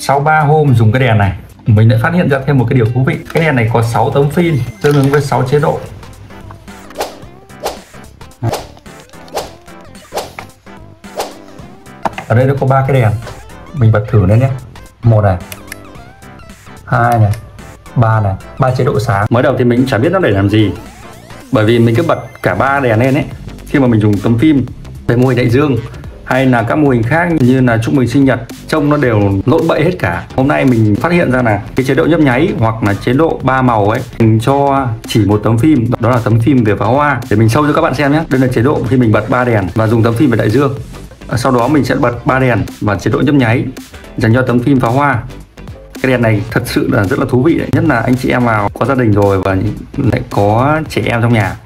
Sau 3 hôm dùng cái đèn này, mình đã phát hiện ra thêm một cái điều thú vị. Cái đèn này có 6 tấm pin, tương ứng với 6 chế độ. Ở đây nó có 3 cái đèn. Mình bật thử lên nhé. 1 này, 2 này, 3 này, 3 chế độ sáng. Mới đầu thì mình chả biết nó để làm gì, bởi vì mình cứ bật cả 3 đèn lên ấy. Khi mà mình dùng tấm phim về mô hình đại dương hay là các mô hình khác như là chúc mừng sinh nhật, trông nó đều lỗi bậy hết cả. Hôm nay mình phát hiện ra là cái chế độ nhấp nháy hoặc là chế độ 3 màu ấy, mình cho chỉ một tấm phim, đó là tấm phim về pháo hoa, để mình show cho các bạn xem nhé. Đây là chế độ khi mình bật 3 đèn và dùng tấm phim về đại dương. Sau đó mình sẽ bật 3 đèn và chế độ nhấp nháy dành cho tấm phim pháo hoa. Cái đèn này thật sự là rất là thú vị đấy. Nhất là anh chị em nào có gia đình rồi và lại có trẻ em trong nhà.